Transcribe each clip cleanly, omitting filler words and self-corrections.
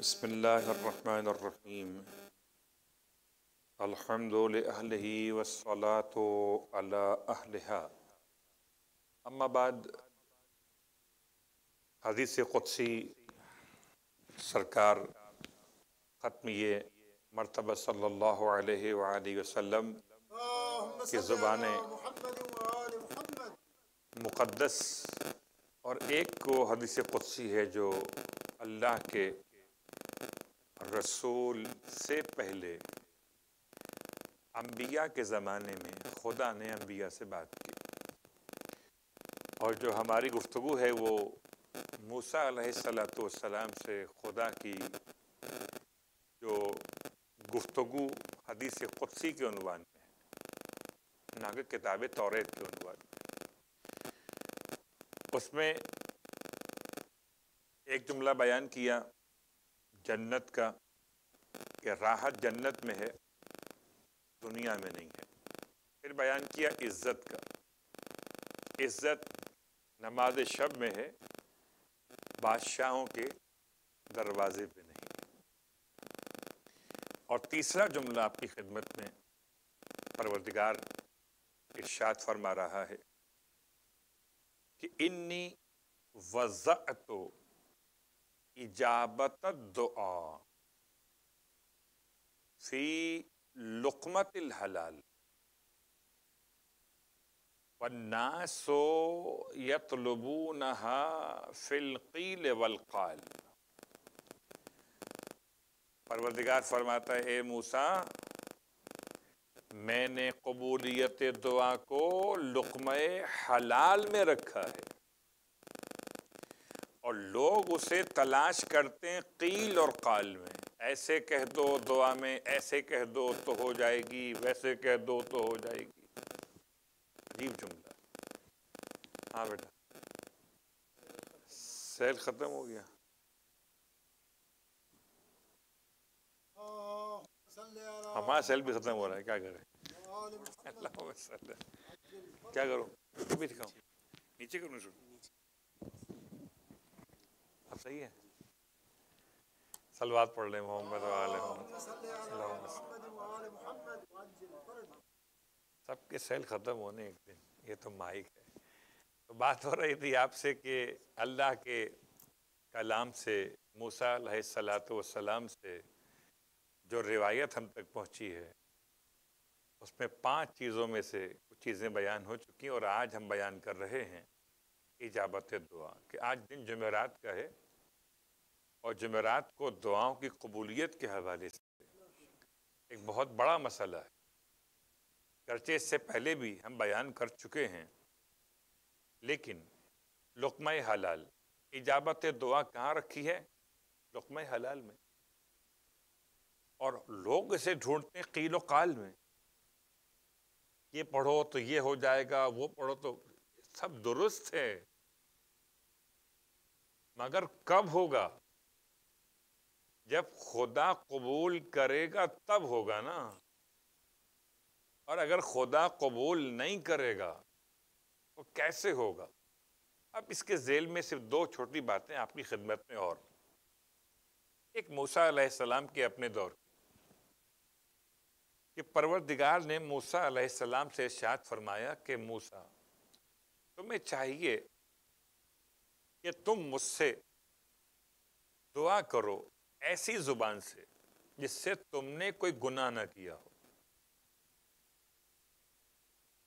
बिस्मिल्लाहिर्रहमानिर्रहीम अल्हम्दुलिल्लाहि वस्सलातु अला अहलिहा अम्मा बाद। हदीस कुदसी सरकार ख़त्मिये मरतबा सल्लल्लाहु अलैहि व आलिहि वसल्लम की ज़ुबाने मुक़द्दस और एक को हदीस कुदसी है जो अल्लाह के रसूल से पहले अम्बिया के ज़माने में खुदा ने अम्बिया से बात की। और जो हमारी गुफ्तगू है वो मूसा अलैहिस्सलातु वस्सलाम से खुदा की जो गुफ्तगू हदीस कुदसी के उनवान में, ना कि किताब तौरात के उनवान में, उसमें एक जुमला बयान किया जन्नत का कि राहत जन्नत में है, दुनिया में नहीं है। फिर बयान किया इज़्ज़त का, इज़्ज़त नमाज शब में है, बादशाहों के दरवाजे पे नहीं। और तीसरा जुमला आपकी खिदमत में परवरदिगार इरशाद फरमा रहा है कि इन्नी वज़अतु इजाबतद दुआ फी लुक़मतिल हलाल वन्नासो यतलबूनहा फिल क़ील वल क़ाल। परवरदिगार फरमाता है, ए मूसा, मैंने कबूलियत दुआ को लुक़मे हलाल में रखा है और लोग उसे तलाश करते हैं क़ील और क़ाल में। ऐसे कह दो दुआ में, ऐसे कह दो तो हो जाएगी, वैसे कह दो तो हो जाएगी। जुमला। हाँ बेटा, सेल खत्म हो गया। हमारा सेल भी खत्म हो रहा है, क्या करें? क्या करो, भी दिखाओ, नीचे करो, अब सही है। सलवात पढ़ ले मोहम्मद वाले मोहम्मद। सबके सेल ख़त्म होने एक दिन, ये तो माइक है। तो बात हो रही थी आपसे कि अल्लाह के कलाम से, मूसा अलैहिस्सलातु वस्सलाम से जो रिवायत हम तक पहुँची है, उसमें 5 चीज़ों में से कुछ चीज़ें बयान हो चुकी हैं और आज हम बयान कर रहे हैं इजाबत दुआ। कि आज दिन जुमेरात का है और जुमेरात को दुआओं की कबूलियत के हवाले से एक बहुत बड़ा मसला है। करचे इससे पहले भी हम बयान कर चुके हैं, लेकिन लुक़मा हलाल, इजाबत दुआ कहाँ रखी है? लुक़मा हलाल में। और लोग इसे ढूंढते हैं क़ील व क़ाल में। ये पढ़ो तो ये हो जाएगा, वो पढ़ो तो सब दुरुस्त है, मगर कब होगा? जब खुदा कबूल करेगा तब होगा ना। और अगर खुदा कबूल नहीं करेगा तो कैसे होगा? अब इसके जेल में सिर्फ 2 छोटी बातें आपकी खिदमत में। और एक मूसा अलैहिस्सलाम के अपने दौर कि परवरदिगार ने मूसा अलैहिस्सलाम से इरशाद फरमाया कि मूसा, तुम्हें चाहिए कि तुम मुझसे दुआ करो ऐसी ज़ुबान से जिससे तुमने कोई गुनाह ना किया हो।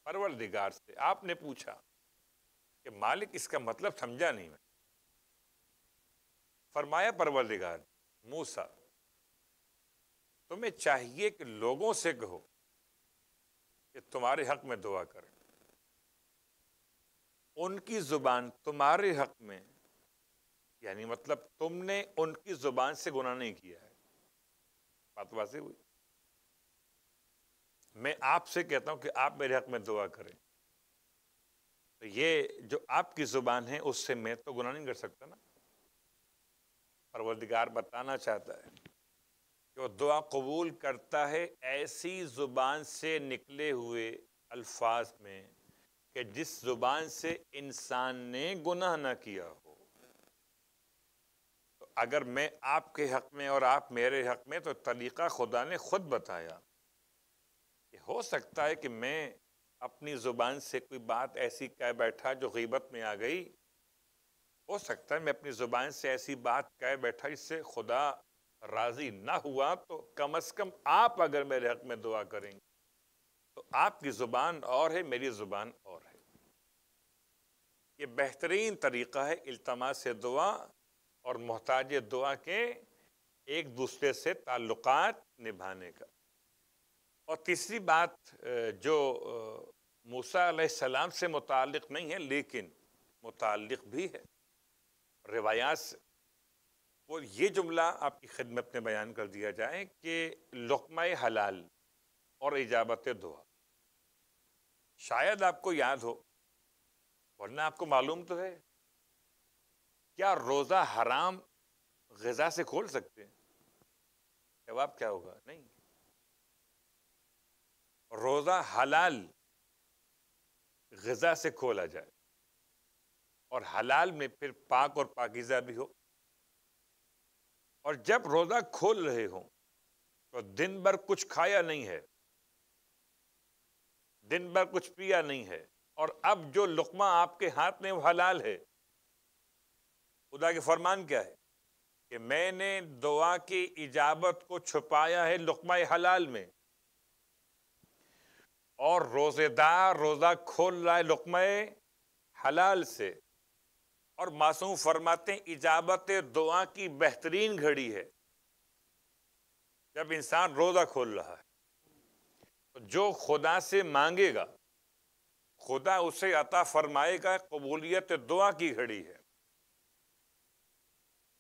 परवरदिगार से आपने पूछा कि मालिक, इसका मतलब समझा नहीं मैं। फरमाया परवरदिगार, मूसा, तुम्हें चाहिए कि लोगों से कहो कि तुम्हारे हक में दुआ करें। उनकी ज़ुबान तुम्हारे हक में, यानी मतलब तुमने उनकी ज़ुबान से गुनाह नहीं किया है। बात वाज़ेह हुई। मैं आपसे कहता हूं कि आप मेरे हक में दुआ करें, तो ये जो आपकी ज़ुबान है उससे मैं तो गुनाह नहीं कर सकता ना। परवरदिगार बताना चाहता है कि वो दुआ कबूल करता है ऐसी ज़ुबान से निकले हुए अल्फाज में कि जिस ज़ुबान से इंसान ने गुनाह ना किया हो। तो अगर मैं आपके हक में और आप मेरे हक में, तो तरीक़ा खुदा ने खुद बताया। हो सकता है कि मैं अपनी ज़ुबान से कोई बात ऐसी कह बैठा जो गीबत में आ गई, हो सकता है मैं अपनी ज़ुबान से ऐसी बात कह बैठा इससे खुदा राज़ी ना हुआ, तो कम से कम आप अगर मेरे हक़ में दुआ करेंगे तो आपकी ज़ुबान और है, मेरी ज़ुबान और है। ये बेहतरीन तरीक़ा है इल्तमास दुआ और मोहताज दुआ के एक दूसरे से ताल्लुकात निभाने का। और तीसरी बात जो मूसा अलैहिस्सलाम से मुताल्लिक़ नहीं है लेकिन मुताल्लिक़ भी है रिवायात से, वो ये जुमला आपकी खिदमत में बयान कर दिया जाए कि लुक़्मा-ए हलाल और इजाबत-ए दुआ। शायद आपको याद हो, वरना आपको मालूम तो है, क्या रोज़ा हराम ग़िज़ा से खोल सकते हैं? जवाब क्या होगा? नहीं। रोज़ा हलाल ग़िज़ा से खोला जाए और हलाल में फिर पाक और पाकीज़ा भी हो, और जब रोज़ा खोल रहे हों तो दिन भर कुछ खाया नहीं है, दिन भर कुछ पिया नहीं है, और अब जो लुक़्मा आपके हाथ में वो हलाल है। खुदा के फरमान क्या है कि मैंने दुआ की इजाबत को छुपाया है लुक़्मा-ए हलाल में, और रोज़ेदार रोज़ा खोल रहा है लुक़्मा-ए हलाल से। और मासूम फरमाते हैं इजाबत दुआ की बेहतरीन घड़ी है जब इंसान रोज़ा खोल रहा है, तो जो खुदा से मांगेगा खुदा उसे अता फरमाएगा, कबूलियत दुआ की घड़ी है।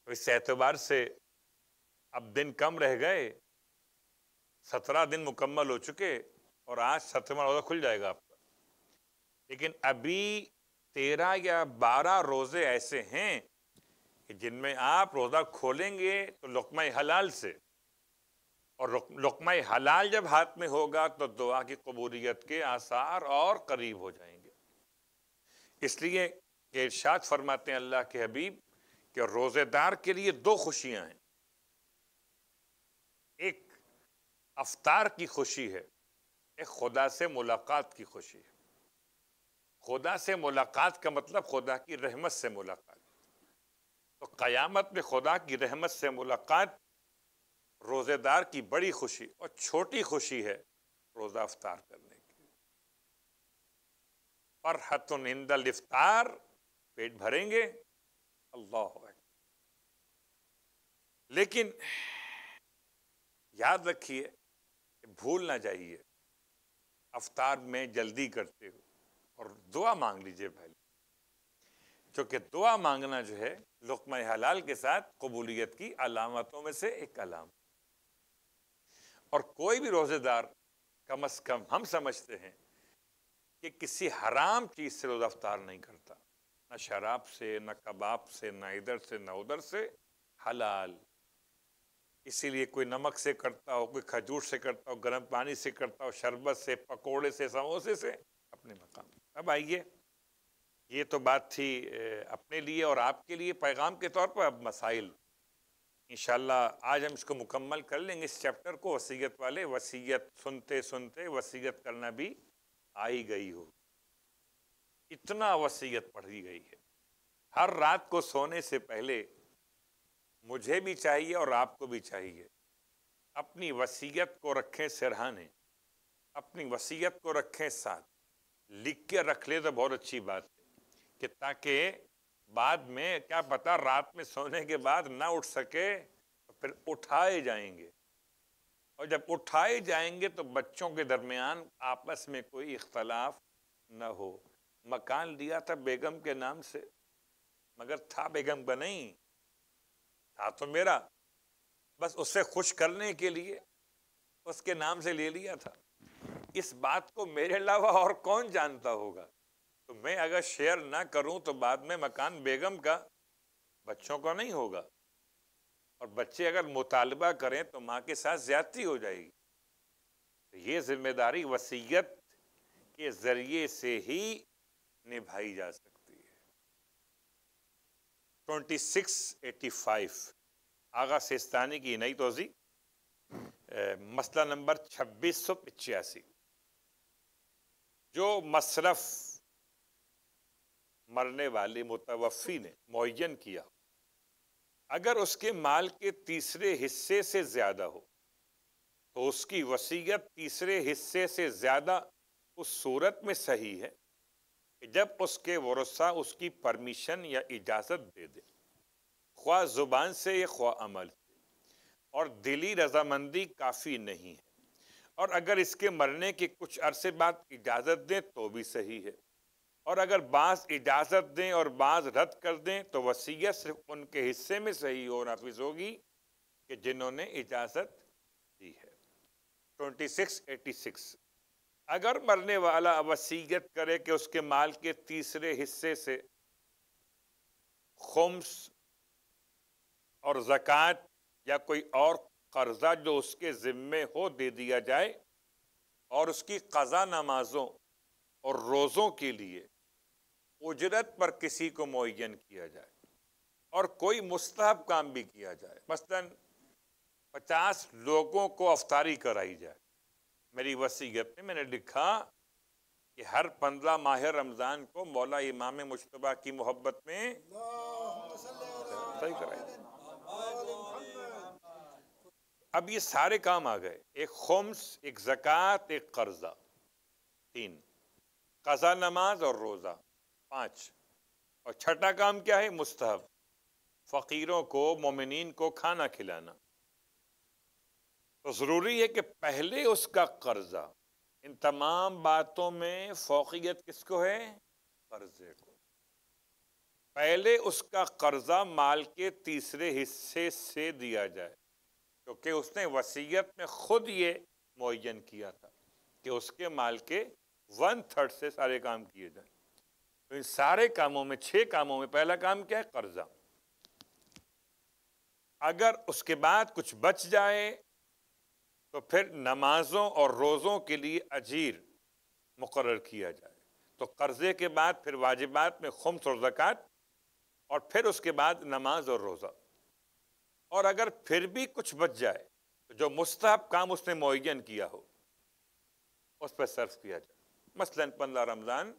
तो इस एतबार से अब दिन कम रह गए, 17 दिन मुकम्मल हो चुके और आज 17वां रोज़ा खुल जाएगा आपका। लेकिन अभी 13 या 12 रोज़े ऐसे हैं कि जिनमें आप रोज़ा खोलेंगे तो लुक़्मा-ए हलाल से, और लुक़्मा-ए हलाल जब हाथ में होगा तो दुआ की कबूलियत के आसार और करीब हो जाएंगे। इसलिए इरशाद फरमाते हैं अल्लाह के हबीब कि रोज़ेदार के लिए 2 खुशियाँ हैं। एक अफ्तार की खुशी है, एक खुदा से मुलाकात की खुशी है। खुदा से मुलाकात का मतलब खुदा की रहमत से मुलाकात। तो क़यामत में खुदा की रहमत से मुलाकात रोज़ेदार की बड़ी खुशी, और छोटी खुशी है रोज़ा अफ्तार करने की। फरहतुन इंदल इफ्तार, पेट भरेंगे। अल्लाह। लेकिन याद रखिए, भूल ना जाइए अफ्तार में जल्दी करते हो और दुआ मांग लीजिए पहले, क्योंकि दुआ मांगना जो है लुक़्मा-ए हलाल के साथ कबूलियत की अलामतों में से एक अलाम। और कोई भी रोज़ेदार कम अज़ कम हम समझते हैं कि किसी हराम चीज़ से रोज़ा अफ्तार नहीं करता, ना शराब से, ना कबाब से, ना इधर से ना उधर से, हलाल। इसीलिए कोई नमक से करता हो, कोई खजूर से करता हो, गर्म पानी से करता हो, शरबत से, पकोड़े से, समोसे से, अपने मकाम। अब आइए, ये तो बात थी अपने लिए और आपके लिए पैगाम के तौर पर। अब मसाइल, इंशाल्लाह आज हम इसको मुकम्मल कर लेंगे इस चैप्टर को। वसीयत वाले, वसीयत सुनते सुनते वसीयत करना भी आई गई हो, इतना वसीयत पढ़ी गई है। हर रात को सोने से पहले मुझे भी चाहिए और आपको भी चाहिए अपनी वसीयत को रखें सिरहाने, अपनी वसीयत को रखें साथ। लिख के रख ले तो बहुत अच्छी बात है, कि ताकि बाद में क्या पता रात में सोने के बाद ना उठ सके तो फिर उठाए जाएंगे, और जब उठाए जाएंगे तो बच्चों के दरमियान आपस में कोई इख्तलाफ ना हो। मकान लिया था बेगम के नाम से, मगर था बेगम का नहीं, था तो मेरा, बस उससे खुश करने के लिए उसके नाम से ले लिया था। इस बात को मेरे अलावा और कौन जानता होगा, तो मैं अगर शेयर ना करूं तो बाद में मकान बेगम का बच्चों का नहीं होगा, और बच्चे अगर मुतालबा करें तो माँ के साथ ज़्यादती हो जाएगी। तो ये जिम्मेदारी वसीयत के ज़रिए से ही निभाई जा सकती है। 2685 आगा सिस्तानी की नई तोज़ी मसला नंबर 2685 जो मसरफ़ मरने वाले मुतवफ़ी ने मुय्यन किया अगर उसके माल के तीसरे हिस्से से ज़्यादा हो तो उसकी वसीयत तीसरे हिस्से से ज़्यादा उस सूरत में सही है कि जब उसके वरसा उसकी परमिशन या इजाज़त दे दे, ख्वाह ज़ुबान से या ख्वाह अमल से, और दिली रजामंदी काफ़ी नहीं है। और अगर इसके मरने के कुछ अरसे बाद इजाज़त दें तो भी सही है, और अगर बाज़ इजाज़त दें और बाज़ रद्द कर दें तो वसीयत सिर्फ उनके हिस्से में सही हो नाफिज होगी कि जिन्होंने इजाज़त दी है। 2686 अगर मरने वाला वसीयत करे कि उसके माल के तीसरे हिस्से से खुम्स और ज़कात या कोई और कर्जा जो उसके ज़िम्मे हो दे दिया जाए और उसकी क़ज़ा नमाज़ों और रोज़ों के लिए उजरत पर किसी को मुय्यन किया जाए और कोई मुस्तहब काम भी किया जाए। मसलन 50 लोगों को अफ्तारी कराई जाए। मेरी वसीयत में मैंने लिखा कि हर 15 माह रमज़ान को मौला इमाम मुश्तबा की मोहब्बत में सही कराई। अब ये सारे काम आ गए, एक खुम्स, एक ज़कात, एक कर्जा 3, क़ज़ा नमाज और रोज़ा 5, और छठा काम क्या है? मुस्तहब, फ़कीरों को मोमिनीन को खाना खिलाना। तो ज़रूरी है कि पहले उसका कर्जा। इन तमाम बातों में फ़ौक़ियत किसको है? कर्जे को। पहले उसका कर्जा माल के तीसरे हिस्से से दिया जाए क्योंकि उसने वसीयत में ख़ुद ये मुय्यन किया था कि उसके माल के 1/3 से सारे काम किए जाए। तो इन सारे कामों में 6 कामों में पहला काम क्या है? कर्जा। अगर उसके बाद कुछ बच जाए तो फिर नमाजों और रोज़ों के लिए अजीर मुकर्रर किया जाए। तो कर्जे के बाद फिर वाजिबात में खुम्स और ज़कात और फिर उसके बाद नमाज और रोज़ा। और अगर फिर भी कुछ बच जाए तो जो मुस्तहब काम उसने मुय्यन किया हो उस पर सर्फ किया जाए। मसलन 15 रमज़ान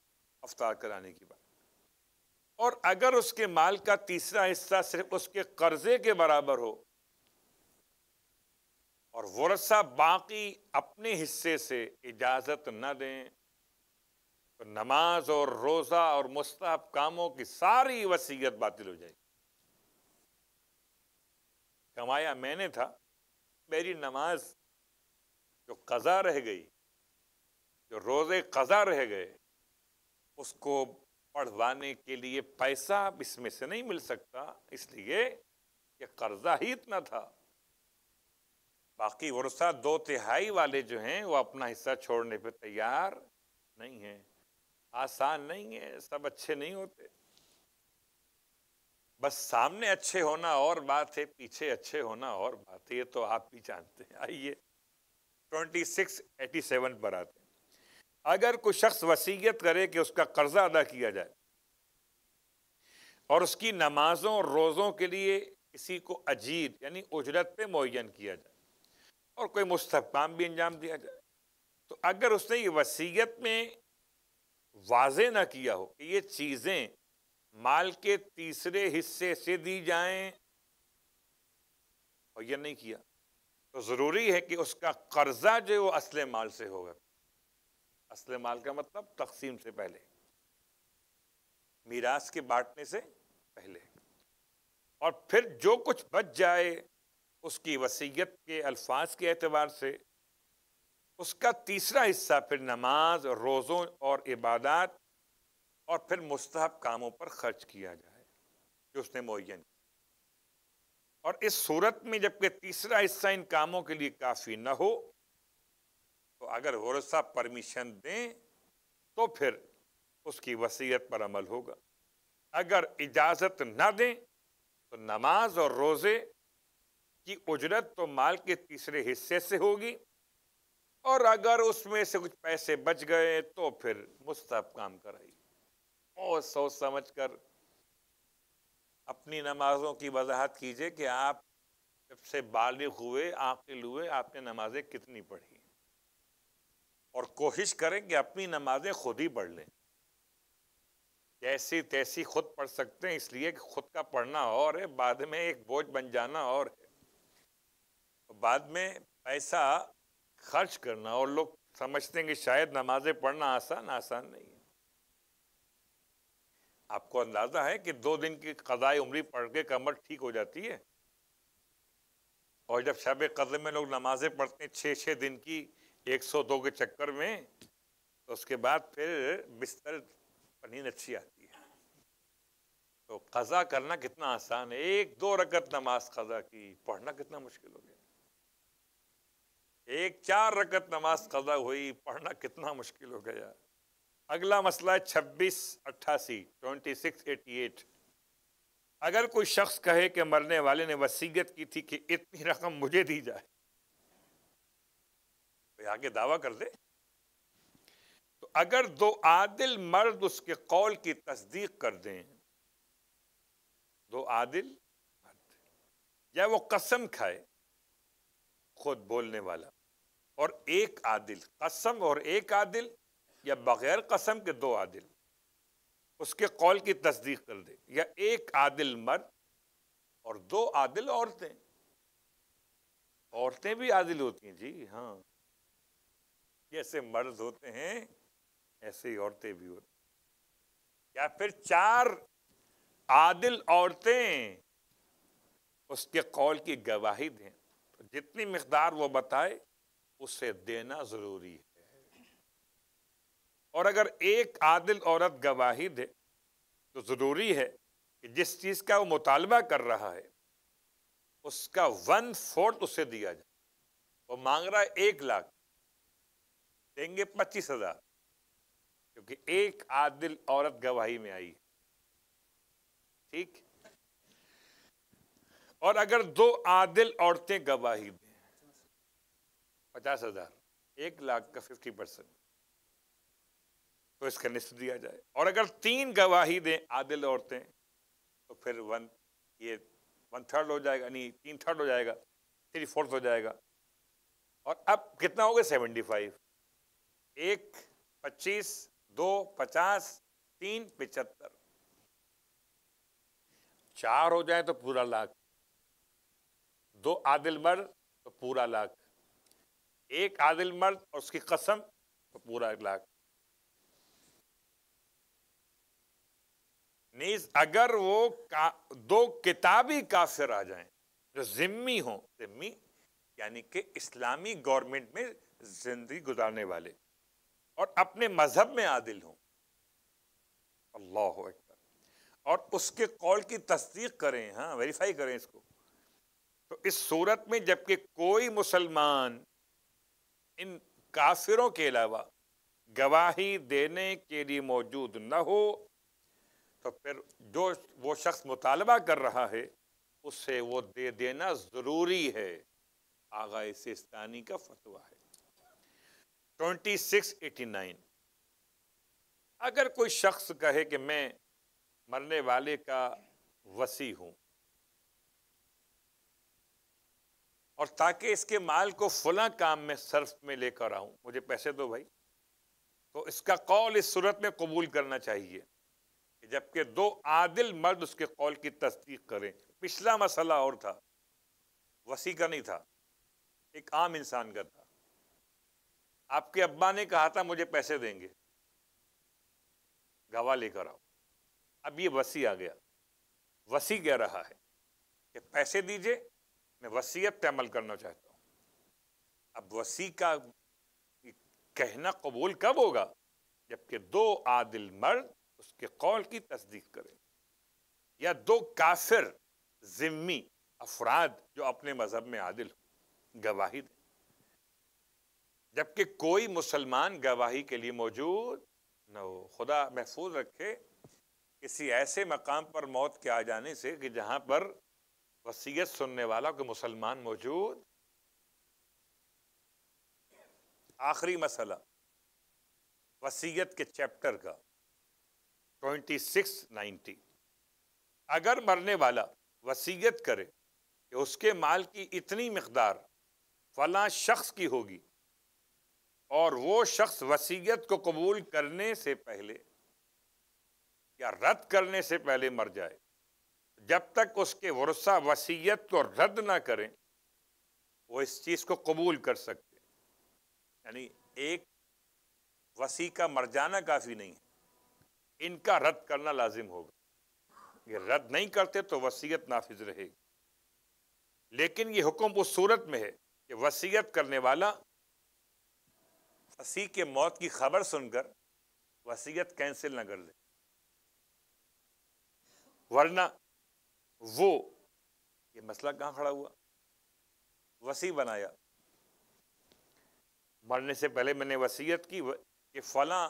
अफ्तार कराने की बात। और अगर उसके माल का तीसरा हिस्सा सिर्फ उसके कर्जे के बराबर हो और वरसा बाकी अपने हिस्से से इजाज़त न दें तो नमाज और रोज़ा और मुस्तहब कामों की सारी वसीयत बातिल हो जाएगी। कमाया मैंने था, मेरी नमाज जो क़ज़ा रह गई, जो रोज़े क़ज़ा रह गए, उसको पढ़वाने के लिए पैसा इसमें से नहीं मिल सकता इसलिए कि कर्जा ही इतना था। बाकी वर्षा 2/3 वाले जो हैं वो अपना हिस्सा छोड़ने पे तैयार नहीं है। आसान नहीं है, सब अच्छे नहीं होते। बस सामने अच्छे होना और बात है, पीछे अच्छे होना और बात है, ये तो आप भी जानते हैं। आइए 2687 पर आते हैं। अगर कोई शख्स वसीयत करे कि उसका कर्जा अदा किया जाए और उसकी नमाजों और रोज़ों के लिए किसी को अजीर यानी उजरत पे मुय्यन किया जाए और कोई मुस्तहब काम भी अंजाम दिया जाए तो अगर उसने ये वसीयत में वाज़े ना किया हो कि ये चीज़ें माल के तीसरे हिस्से से दी जाएं और यह नहीं किया तो ज़रूरी है कि उसका कर्जा जो वो असले माल से होगा। असले माल का मतलब तकसीम से पहले, मीरास के बांटने से पहले। और फिर जो कुछ बच जाए उसकी वसीयत के अल्फाज के एतबार से उसका तीसरा हिस्सा फिर नमाज और रोज़ों और इबादत और फिर मुस्तहब कामों पर खर्च किया जाए जो उसने मुय्यन किया। और इस सूरत में जबकि तीसरा हिस्सा इन कामों के लिए काफ़ी न हो तो अगर वरसा परमिशन दें तो फिर उसकी वसीयत पर अमल होगा। अगर इजाज़त ना दें तो नमाज और रोज़े की उजरत तो माल के तीसरे हिस्से से होगी और अगर उसमें से कुछ पैसे बच गए तो फिर मुस्तहब काम कराई। और सोच समझ कर अपनी नमाजों की वजाहत कीजिए कि आप जब से बालिग हुए आकिल हुए आपने नमाजें कितनी पढ़ी, और कोशिश करें कि अपनी नमाजें खुद ही पढ़ लें, जैसी तैसी खुद पढ़ सकते हैं, इसलिए कि खुद का पढ़ना और है, बाद में एक बोझ बन जाना और है, बाद में पैसा खर्च करना। और लोग समझते हैं कि शायद नमाजें पढ़ना आसान नहीं है। आपको अंदाजा है कि 2 दिन की कज़ाए उम्री पढ़ के कमर ठीक हो जाती है, और जब शब कदर में लोग नमाजें पढ़ते हैं 6-6 दिन की 102 के चक्कर में, तो उसके बाद फिर बिस्तर पनीन अच्छी आती है। तो कज़ा करना कितना आसान है, 1-2 रकत नमाज कज़ा की, पढ़ना कितना मुश्किल हो गया। 4 रकत नमाज कज़ा हुई, पढ़ना कितना मुश्किल हो गया। अगला मसला है 2688 2688। अगर कोई शख्स कहे कि मरने वाले ने वसीयत की थी कि इतनी रकम मुझे दी जाए, तो आगे दावा कर दे, तो अगर 2 आदिल मर्द उसके कौल की तस्दीक कर दें, 2 आदिल मर्द, या वो कसम खाए खुद बोलने वाला और 1 आदिल, कसम और 1 आदिल या बगैर कसम के 2 आदिल उसके कौल की तस्दीक कर दे, या 1 आदिल मर्द और 2 आदिल औरतें। औरतें भी आदिल होती हैं जी, हाँ, जैसे मर्द होते हैं ऐसे ही औरतें भी होती हैं। या फिर 4 आदिल औरतें उसके कौल की गवाही दें, तो जितनी मिकदार वो बताए उसे देना ज़रूरी है। और अगर 1 आदिल औरत गवाही दे, तो ज़रूरी है कि जिस चीज़ का वो मुतालबा कर रहा है उसका 1/4 उसे दिया जाए। वो मांग रहा है 1 लाख, देंगे 25,000, क्योंकि 1 आदिल औरत गवाही में आई। ठीक। और अगर 2 आदिल औरतें गवाही दें, 50,000, 1 लाख का 50%, तो इसका निस्फ दिया जाए। और अगर 3 गवाही दें आदिल औरतें, तो फिर 1/3 हो जाएगा, यानी 3/3 हो जाएगा, 3/4 हो जाएगा। और अब कितना हो गया? 75। 1 25, 2 50, 3 75, 4 हो जाए तो पूरा लाख, 2 आदिल मर्द तो पूरा लाख, 1 आदिल मर्द और उसकी कसम तो पूरा 1 लाख। नीज अगर वो 2 किताबी काफिर आ जाएं, जो जिम्मी हों, जिम्मी यानी कि इस्लामी गवर्नमेंट में जिंदगी गुजारने वाले, और अपने मजहब में आदिल हों, अल्लाह अकबर, और उसके कौल की तस्दीक करें, हाँ, वेरीफाई करें इसको, तो इस सूरत में जबकि कोई मुसलमान इन काफिरों के अलावा गवाही देने के लिए मौजूद न हो, तो फिर जो वो शख्स मुतालबा कर रहा है उसे वो दे देना ज़रूरी है। आगा सिस्तानी का फतवा है 2689। अगर कोई शख्स कहे कि मैं मरने वाले का वसी हूँ, और ताकि इसके माल को फला काम में सर्फ में लेकर आऊँ, मुझे पैसे दो भाई, तो इसका कौल इस सूरत में कबूल करना चाहिए जबकि 2 आदिल मर्द उसके कौल की तस्दीक करें। पिछला मसला और था, वसी का नहीं था, एक आम इंसान का था। आपके अब्बा ने कहा था मुझे पैसे देंगे, गवाह लेकर आओ। अब ये वसी आ गया, वसी कह रहा है कि पैसे दीजिए, मैं वसीयत पे अमल करना चाहता हूँ। अब वसी का कहना कबूल कब होगा? जबकि 2 आदिल मर्द उसके कौल की तस्दीक करें, या 2 काफिर जिम्मी अफराद जो अपने मजहब में आदिल हो गवाही दें, जबकि कोई मुसलमान गवाही के लिए मौजूद न हो। खुदा महफूज रखे किसी ऐसे मकाम पर मौत के आ जाने से कि जहाँ पर वसीयत सुनने वाला कोई मुसलमान मौजूद। आखिरी मसला वसीयत के चैप्टर का 2690। अगर मरने वाला वसीयत करे कि कि उसके माल की इतनी मकदार फला शख्स की होगी और वो शख्स वसीयत को कबूल करने से पहले या रद्द करने से पहले मर जाए। जब तक उसके वरसा वसीयत को रद्द ना करें वो इस चीज़ को कबूल कर सकते। यानी एक वसी का मर जाना काफ़ी नहीं है, इनका रद्द करना लाजिम होगा। ये रद्द नहीं करते तो वसीयत नाफिज रहेगी। लेकिन ये हुक्म उस सूरत में है कि वसीयत करने वाला वसी के मौत की खबर सुनकर वसीयत कैंसिल ना कर ले, वरना वो ये मसला कहाँ खड़ा हुआ, वसी बनाया, मरने से पहले मैंने वसीयत की कि फलां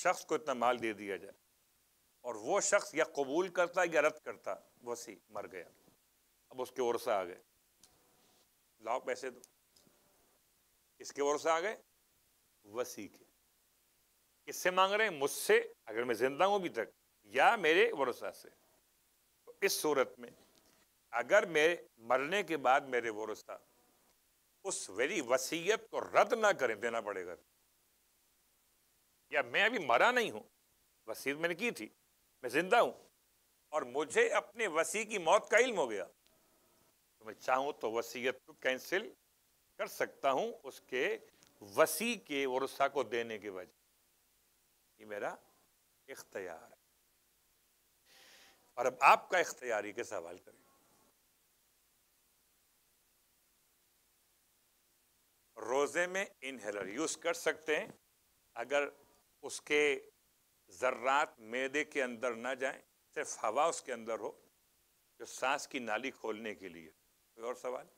शख्स को इतना माल दे दिया जाए और वो शख्स या कबूल करता या रद्द करता, वसी मर गया, अब उसके वर्सा आ गए, लाओ पैसे दो, इसके वर्सा आ गए वसी के, किससे मांग रहे हैं, मुझसे अगर मैं जिंदा हूँ अभी तक या मेरे वर्सा से। तो इस सूरत में अगर मेरे मरने के बाद मेरे वर्सा उस मेरी वसीयत को रद्द ना करें, देना पड़ेगा। या मैं अभी मरा नहीं हूँ, वसीयत मैंने की थी, मैं जिंदा हूँ और मुझे अपने वसी की मौत का इल्म हो गया तो मैं चाहूँ तो वसीयत को कैंसिल कर सकता हूँ उसके वसी के वर्सा को देने के बजाय। ये मेरा इख्तियार है। और अब आपका इख्तियारी के सवाल करें, रोज़े में इनहेलर यूज़ कर सकते हैं अगर उसके ज़र्रात मैदे के अंदर ना जाएं, सिर्फ हवा उसके अंदर हो जो सांस की नाली खोलने के लिए। कोई और सवाल?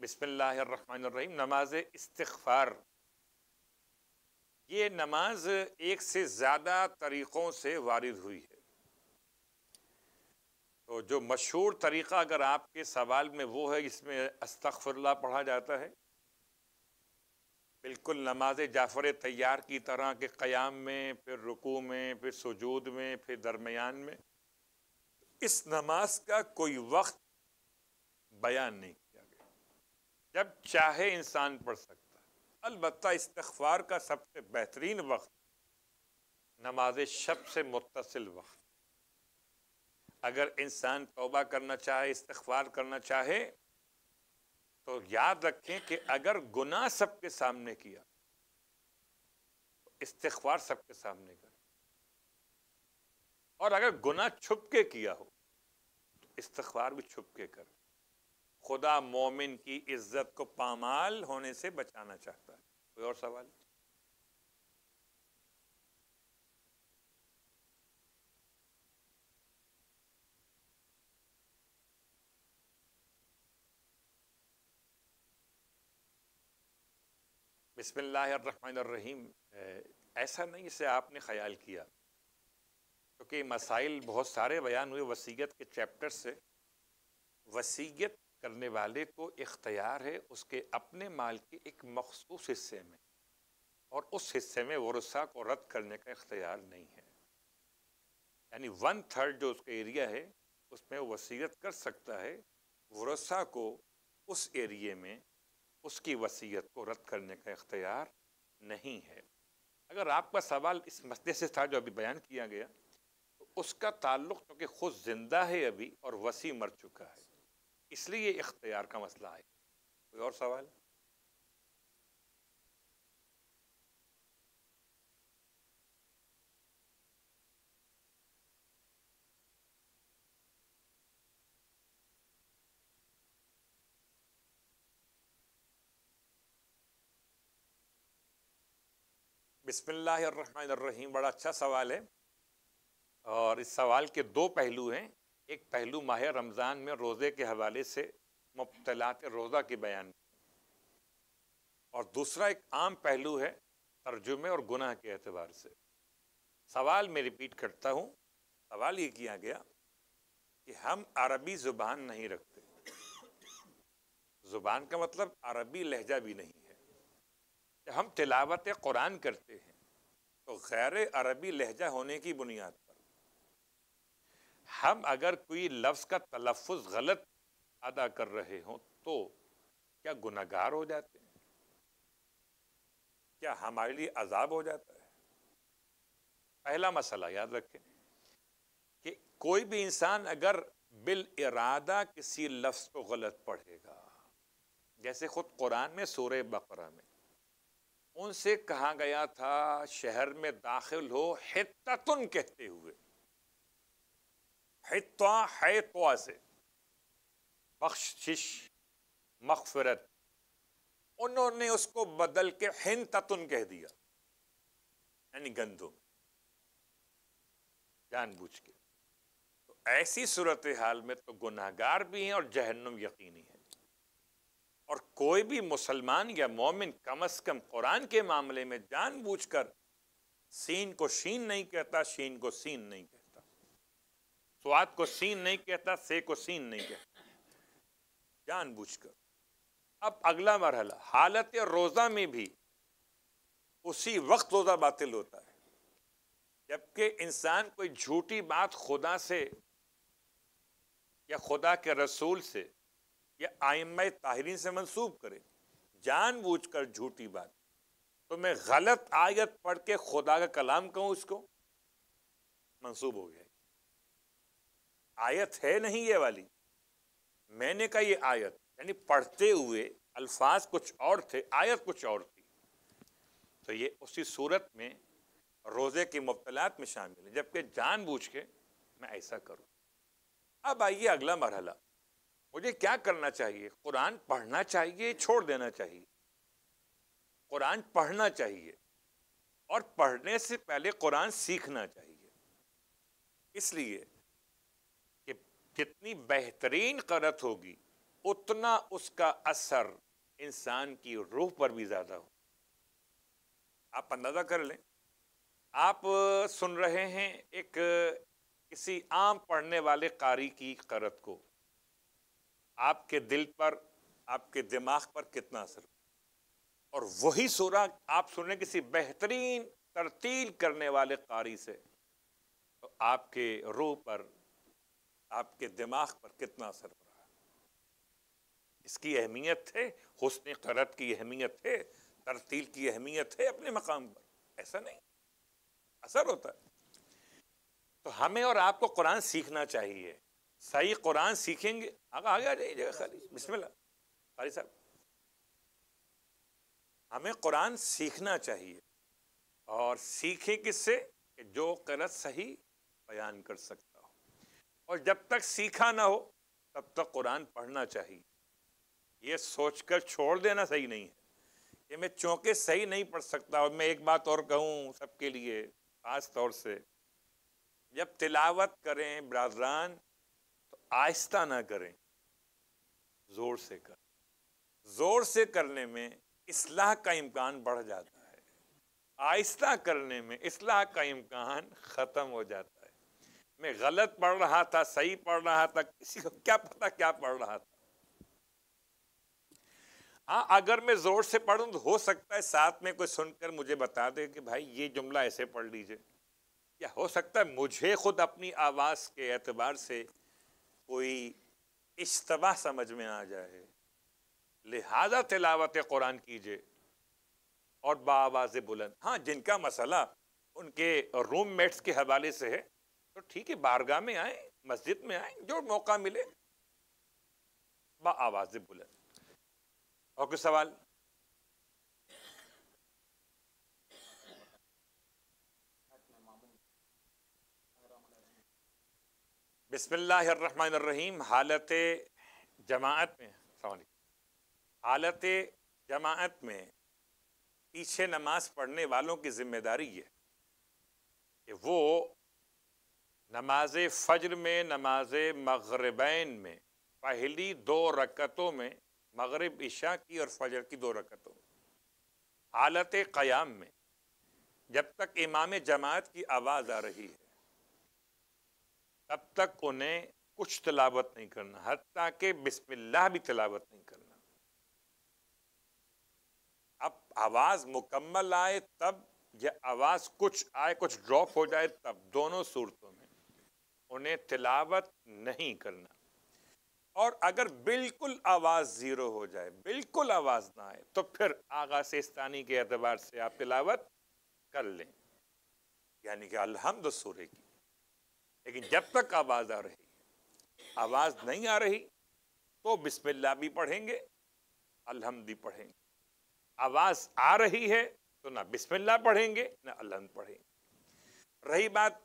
बिस्मिल्लाहिर्रहमानिर्रहीम। नमाज इस्तिग़फ़ार, ये नमाज एक से ज़्यादा तरीक़ों से वारिद हुई है। तो जो मशहूर तरीक़ा अगर आपके सवाल में वो है इसमें अस्तग़फ़िरुल्लाह पढ़ा जाता है, बिल्कुल नमाज जाफ़र तैयार की तरह के क़याम में, फिर रुकू में, फिर सुजूद में, फिर दरमियान में। इस नमाज का कोई वक्त बयान नहीं किया गया, जब चाहे इंसान पढ़ सकता है। अलबत्ता इस्तिग़फ़ार का सबसे बेहतरीन वक्त नमाज शब से मुत्तसिल वक्त, अगर इंसान तौबा करना चाहे, इस्तिग़फ़ार करना चाहे तो याद रखें कि अगर गुनाह सबके सामने किया तो इस्तिग़फ़ार सबके सामने करें, और अगर गुनाह छुप के किया हो तो इस्तिग़फ़ार भी छुप के करें। खुदा मोमिन की इज्जत को पामाल होने से बचाना चाहता है। कोई और सवाल? बिस्मिल्लाहिर्रहमानिर्रहीम। ऐसा नहीं इसे आपने ख़याल किया, क्योंकि मसाइल बहुत सारे बयान हुए वसीयत के चैप्टर से। वसीयत करने वाले को इख्तियार है उसके अपने माल के एक मखसूस हिस्से में, और उस हिस्से में वर्सा को रद्द करने का इख्तियार नहीं है। यानी 1/3 जो उसका एरिया है उसमें वसीयत कर सकता है, वर्सा को उस एरिए में उसकी वसीयत को रद्द करने का इख्तियार नहीं है। अगर आपका सवाल इस मसले से था जो अभी बयान किया गया तो उसका ताल्लुक़ क्योंकि खुद जिंदा है अभी और वसी मर चुका है, इसलिए ये इख्तियार का मसला है। कोई और सवाल? बिस्मिल्लाहिर्रहमानिर्रहीम। बड़ा अच्छा सवाल है और इस सवाल के दो पहलू हैं। एक पहलू माह रमज़ान में रोज़े के हवाले से मुब्तलात रोज़ा के बयान, और दूसरा एक आम पहलू है तर्जुमे और गुनाह के एतबार से। सवाल मैं रिपीट करता हूँ, सवाल ये किया गया कि हम अरबी ज़ुबान नहीं रखते, ज़ुबान का मतलब अरबी लहजा भी नहीं है। हम तिलावत कुरान करते हैं तो गैर अरबी लहजा होने की बुनियाद पर हम अगर कोई लफ्ज़ का तलफ़ुज़ गलत अदा कर रहे हों तो क्या गुनहगार हो जाते हैं? क्या हमारे लिए अजाब हो जाता है? पहला मसला याद रखें कि कोई भी इंसान अगर बिल इरादा किसी लफ्ज़ को गलत पढ़ेगा, जैसे ख़ुद कुरान में सूरह बकरा में उनसे कहा गया था शहर में दाखिल हो हित्ततुन कहते हुए, हित्ता हैत्वा से बख्शिश मग़फ़िरत, उन्होंने उसको बदल के हिंततुन कह दिया, यानी गंदुम, जानबूझ के। तो ऐसी सूरत हाल में तो गुनाहगार भी हैं और जहन्नुम यकीनी है। और कोई भी मुसलमान या मोमिन कम कुरान के मामले में जानबूझकर सीन को शीन नहीं कहता, शीन को सीन नहीं कहता, स्वाद को सीन नहीं कहता, से को सीन नहीं कहता, जानबूझकर। अब अगला मरहला हालत रोज़ा में भी उसी वक्त रोज़ा बातिल होता है जबकि इंसान कोई झूठी बात खुदा से या खुदा के रसूल से या आइम्मा ताहरीन से मंसूब करे, जानबूझकर झूठी बात। तो मैं गलत आयत पढ़ के खुदा का कलाम कहूँ, उसको मंसूब हो गया। आयत है नहीं ये वाली, मैंने कहा ये आयत, यानी पढ़ते हुए अल्फाज कुछ और थे, आयत कुछ और थी। तो ये उसी सूरत में रोज़े की मुब्तलात में शामिल है जबकि जानबूझ के मैं ऐसा करूँ। अब आइए अगला मरहला, मुझे क्या करना चाहिए? कुरान पढ़ना चाहिए, छोड़ देना चाहिए? कुरान पढ़ना चाहिए और पढ़ने से पहले कुरान सीखना चाहिए, इसलिए कि जितनी बेहतरीन क़राअत होगी उतना उसका असर इंसान की रूह पर भी ज़्यादा हो। आप अंदाज़ा कर लें, आप सुन रहे हैं एक किसी आम पढ़ने वाले कारी की क़राअत को, आपके दिल पर, आपके दिमाग पर कितना असर हो। और वही सूरह आप सुने किसी बेहतरीन तरतील करने वाले कारी से, तो आपके रूह पर, आपके दिमाग पर कितना असर हो रहा है। इसकी अहमियत है, हुस्न क़राअत की अहमियत है, तरतील की अहमियत है अपने मकाम पर। ऐसा नहीं असर होता है। तो हमें और आपको कुरान सीखना चाहिए, सही कुरान सीखेंगे। आगे आ जाइए खाली, बिस्मिल्लाह कारी साहब। हमें कुरान सीखना चाहिए और सीखें किससे? जो क़राअत सही बयान कर सकता हो। और जब तक सीखा ना हो तब तक कुरान पढ़ना चाहिए। ये सोचकर छोड़ देना सही नहीं है कि मैं चौंके सही नहीं पढ़ सकता। और मैं एक बात और कहूँ सबके लिए, ख़ास तौर से जब तिलावत करें बरादरान, आहिस्ता ना करें, ज़ोर से करें। ज़ोर से करने में इस्लाह का इम्कान बढ़ जाता है, आहिस्ता करने में इस्लाह का इम्कान ख़त्म हो जाता है। मैं गलत पढ़ रहा था, सही पढ़ रहा था, किसी को क्या पता क्या पढ़ रहा था। हाँ, अगर मैं ज़ोर से पढ़ूँ तो हो सकता है साथ में कोई सुनकर मुझे बता दे कि भाई ये जुमला ऐसे पढ़ लीजिए, या हो सकता है मुझे ख़ुद अपनी आवाज़ के एतबार से कोई इश्तबाह समझ में आ जाए। लिहाजा तिलावत कुरान कीजिए और बाआवाज़ बुलंद। हाँ, जिनका मसला उनके रूम मेट्स के हवाले से है तो ठीक है, बारगाह में आए, मस्जिद में आए, जो मौका मिले बाआवाज़ बुलंद। और कोई सवाल? बिस्मिल्लाहिर्रहमानिर्रहीम। हालत जमाअत में, हालत जमाअत में पीछे नमाज पढ़ने वालों की जिम्मेदारी है कि वो नमाज फज्र में, नमाज मगरिबैन में पहली दो रकतों में, मगरिब इशा की और फजर की दो रकतों में, हालत क़याम में जब तक इमाम जमात की आवाज़ आ रही है तब तक उन्हें कुछ तिलावत नहीं करना, हत्ता के बिस्मिल्लाह भी तिलावत नहीं करना। अब आवाज़ मुकम्मल आए तब यह आवाज़ कुछ आए कुछ ड्रॉप हो जाए, तब दोनों सूरतों में उन्हें तिलावत नहीं करना। और अगर बिल्कुल आवाज़ ज़ीरो हो जाए, बिल्कुल आवाज़ ना आए, तो फिर आगा से इस्तानी के एतबार से आप तिलावत कर लें, यानी कि अलहम्द सूरे की। लेकिन जब तक आवाज़ आ रही, आवाज़ नहीं आ रही तो बिस्मिल्लाह भी पढ़ेंगे, अलहम्द भी पढ़ेंगे। आवाज़ आ रही है तो ना बिस्मिल्लाह पढ़ेंगे ना अलहम्द पढ़ेंगे। रही बात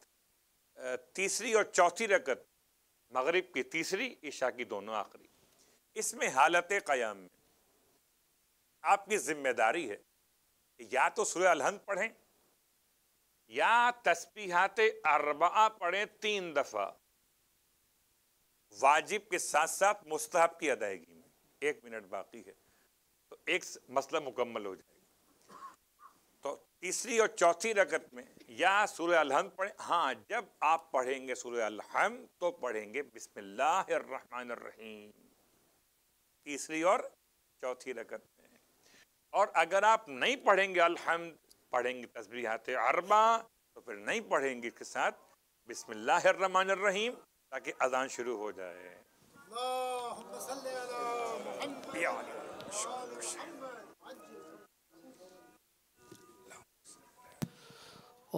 तीसरी और चौथी रकत, मगरिब की तीसरी, ईशा की दोनों आखिरी, इसमें हालत क़याम में आपकी ज़िम्मेदारी है या तो सूरह अलहम्द पढ़ें या तस्बीहात अरबा पढ़ें 3 दफ़ा, वाजिब के साथ साथ मुस्तहब की अदायगी में। 1 मिनट बाकी है तो एक मसला मुकम्मल हो जाएगा। तो तीसरी और चौथी रकत में या सूरह अलहम्द पढ़ें। हाँ, जब आप पढ़ेंगे सूरह अलहम्द तो पढ़ेंगे बिस्मिल्लाहिर्रहमानिर्रहीम, तीसरी और चौथी रकत में। और अगर आप नहीं पढ़ेंगे अलहम्द, पढ़ेंगे तस्बीहात अरबा, तो फिर नहीं पढ़ेंगे इसके साथ बिस्मिल्लाहिर्रहमानिर्रहीम, ताकि अजान शुरू हो जाए।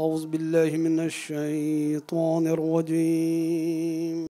औज़ु बिल्लाहि मिनश शैतानिर रजीम।